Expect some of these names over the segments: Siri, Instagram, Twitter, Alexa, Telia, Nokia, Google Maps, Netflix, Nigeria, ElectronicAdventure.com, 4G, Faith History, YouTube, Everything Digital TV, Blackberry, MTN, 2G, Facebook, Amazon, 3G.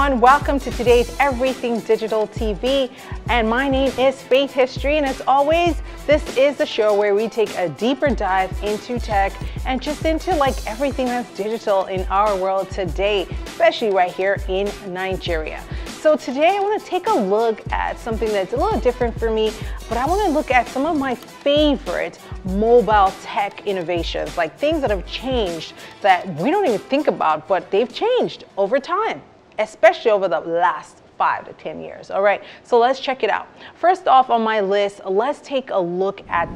everyone, welcome to today's Everything Digital TV, and my name is Faith History, and as always, this is the show where we take a deeper dive into tech and just into like everything that's digital in our world today, especially right here in Nigeria. So today I want to take a look at something that's a little different for me, but I want to look at some of my favorite mobile tech innovations, like things that have changed that we don't even think about, but they've changed over time, especially over the last 5 to 10 years. All right, so let's check it out. First off on my list, let's take a look at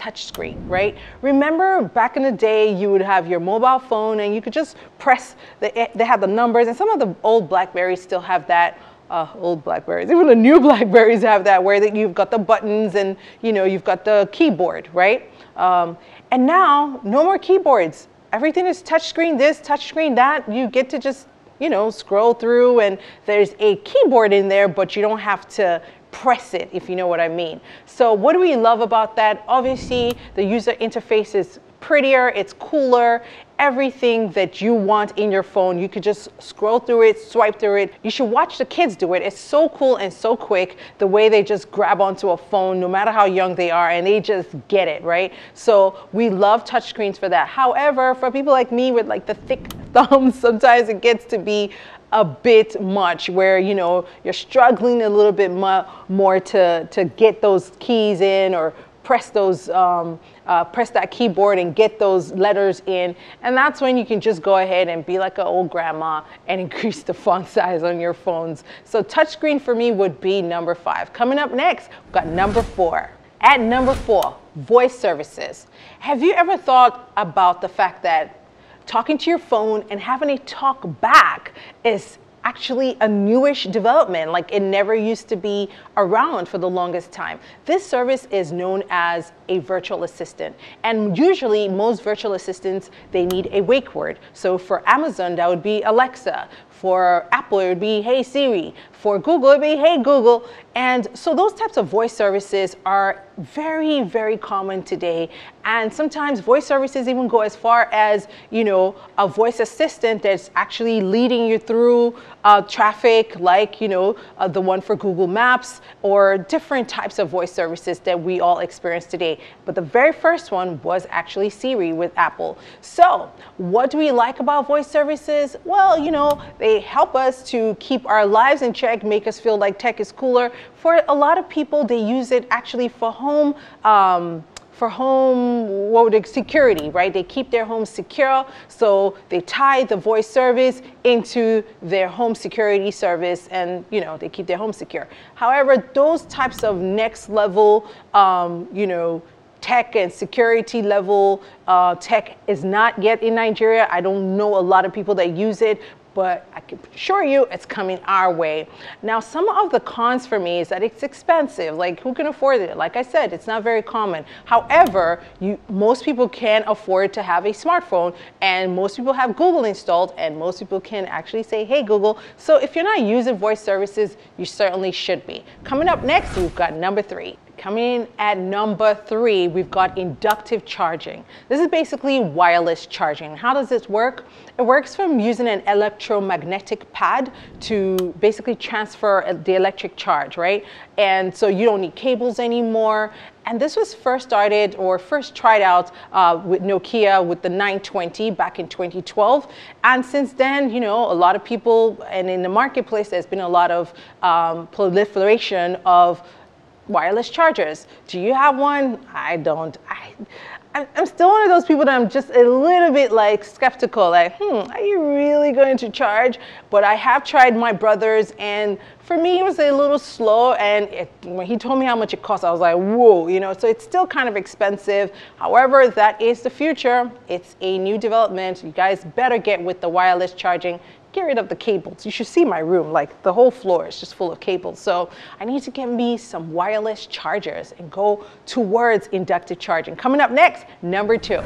touchscreen, right? Remember back in the day, you would have your mobile phone and you could just press, they had the numbers, and some of the old Blackberries still have that. Old Blackberries, even the new Blackberries have that, where that you've got the buttons and you know, you've got the keyboard, right? And now, no more keyboards. Everything is touchscreen this, touchscreen that. You get to just, you know, scroll through, and there's a keyboard in there, but you don't have to press it, if you know what I mean. So what do we love about that? Obviously, the user interface is prettier, it's cooler. Everything that you want in your phone, you could just scroll through it, swipe through it. You should watch the kids do it. It's so cool and so quick, the way they just grab onto a phone, no matter how young they are, and they just get it, right? So we love touchscreens for that. However, for people like me with like the thick thumbs, sometimes it gets to be a bit much, where you know, you're struggling a little bit more to get those keys in, or press those press that keyboard and get those letters in. And that's when you can just go ahead and be like an old grandma and increase the font size on your phones. So touchscreen for me would be number 5. Coming up next, we've got number 4. At number 4, voice services. Have you ever thought about the fact that talking to your phone and having it talk back is actually a newish development? Like, it never used to be around for the longest time. This service is known as a virtual assistant, and usually most virtual assistants, they need a wake word. So for Amazon, that would be Alexa. For Apple, it would be, hey Siri. For Google, it would be, hey Google. And so those types of voice services are very, very common today. And sometimes voice services even go as far as, you know, a voice assistant that's actually leading you through traffic, like, you know, the one for Google Maps, or different types of voice services that we all experience today. But the very first one was actually Siri with Apple. So what do we like about voice services? Well, you know, they help us to keep our lives in check, make us feel like tech is cooler. For a lot of people, they use it actually for home security, right? They keep their home secure, so they tie the voice service into their home security service, and you know, they keep their home secure. However, those types of next level you know, tech and security level tech is not yet in Nigeria. I don't know a lot of people that use it, but I can assure you it's coming our way. Now, some of the cons for me is that it's expensive. Like, who can afford it? Like I said, it's not very common. However, most people can afford to have a smartphone, and most people have Google installed, and most people can actually say, hey Google. So if you're not using voice services, you certainly should be. Coming up next, we've got number 3. Coming in at number 3, we've got inductive charging. This is basically wireless charging. How does this work? It works from using an electromagnetic pad to basically transfer the electric charge, right? And so you don't need cables anymore. And this was first started, or first tried out with Nokia with the 920 back in 2012. And since then, you know, a lot of people, and in the marketplace, there's been a lot of proliferation of wireless chargers. Do you have one? I don't. I'm still one of those people that I'm just a little bit like skeptical, like, are you really going to charge? But I have tried my brother's, and for me, it was a little slow, and when he told me how much it cost, I was like, whoa, you know, so it's still kind of expensive. However, that is the future. It's a new development. You guys better get with the wireless charging. Get rid of the cables. You should see my room, like the whole floor is just full of cables. So I need to get me some wireless chargers and go towards inductive charging. Coming up next, number 2.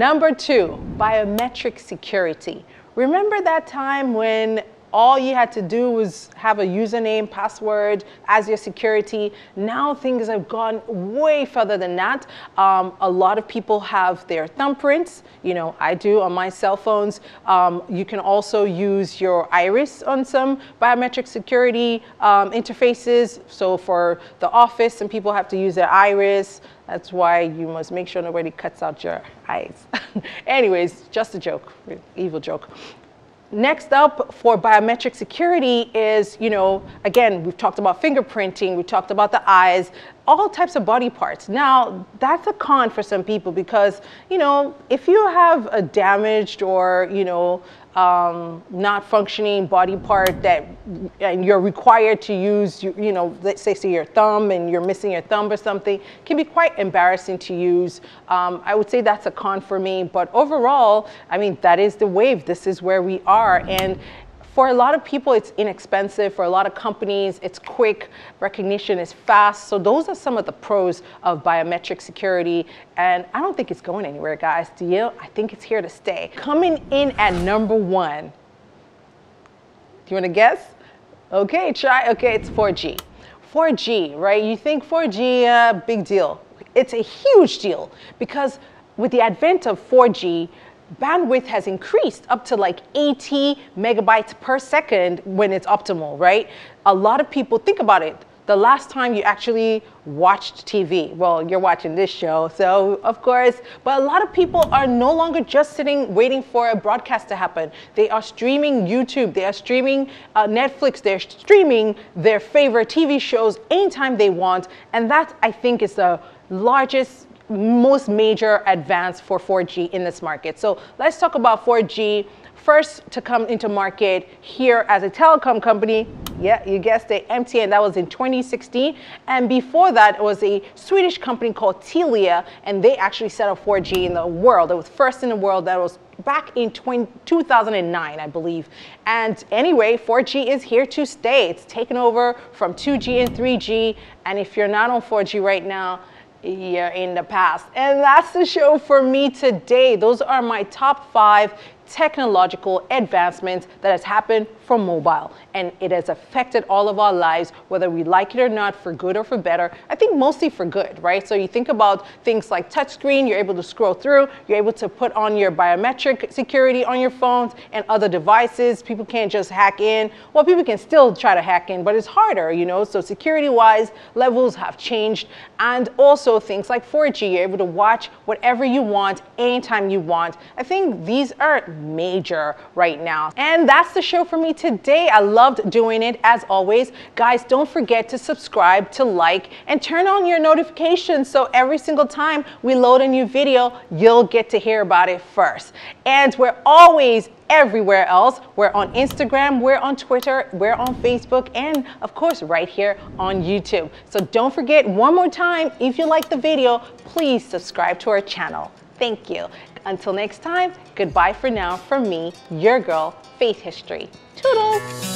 Number 2, biometric security. Remember that time when All you had to do was have a username, password as your security. Now things have gone way further than that. A lot of people have their thumbprints. You know, I do on my cell phones. You can also use your iris on some biometric security interfaces. So for the office, some people have to use their iris. That's why you must make sure nobody cuts out your eyes. Anyways, just a joke, evil joke. Next up for biometric security is, you know, again, we've talked about fingerprinting, we talked about the eyes, all types of body parts. Now, that's a con for some people because, you know, if you have a damaged or, you know, not functioning body part that, and you're required to use, you know, let's say your thumb and you're missing your thumb or something, can be quite embarrassing to use. I would say that's a con for me, but overall, I mean, that is the wave. This is where we are. And for a lot of people, it's inexpensive. For a lot of companies, it's quick. Recognition is fast. So those are some of the pros of biometric security. And I don't think it's going anywhere, guys. Do you? I think it's here to stay. Coming in at #1. Do you want to guess? Okay, try. Okay, it's 4G. 4G, right? You think 4G, big deal. It's a huge deal because with the advent of 4G, bandwidth has increased up to like 80 megabytes per second when it's optimal, right? A lot of people, think about it, the last time you actually watched TV, well, you're watching this show, so of course, but a lot of people are no longer just sitting waiting for a broadcast to happen. They are streaming YouTube, they are streaming Netflix, they're streaming their favorite TV shows anytime they want, and that, I think, is the largest, most major advance for 4G in this market. So let's talk about 4G. First to come into market here as a telecom company, yeah, you guessed it, MTN, that was in 2016. And before that, it was a Swedish company called Telia, and they actually set up 4G in the world. It was first in the world. That was back in 2009, I believe. And anyway, 4G is here to stay. It's taken over from 2G and 3G. And if you're not on 4G right now, year in the past. And that's the show for me today. Those are my top 5 technological advancements that has happened from mobile, and it has affected all of our lives, whether we like it or not, for good or for better. I think mostly for good, right? So you think about things like touchscreen, you're able to scroll through, you're able to put on your biometric security on your phones and other devices. People can't just hack in. Well, people can still try to hack in, but it's harder, you know? So security-wise, levels have changed. And also things like 4G, you're able to watch whatever you want, anytime you want. I think these are major right now. And that's the show for me today. I loved doing it as always. Guys, don't forget to subscribe, to like, and turn on your notifications so every single time we load a new video, you'll get to hear about it first. And we're always everywhere else. We're on Instagram, we're on Twitter, we're on Facebook, and of course right here on YouTube. So don't forget, one more time, if you like the video, please subscribe to our channel. Thank you. Until next time, goodbye for now from me, your girl, Faith History. Toodles!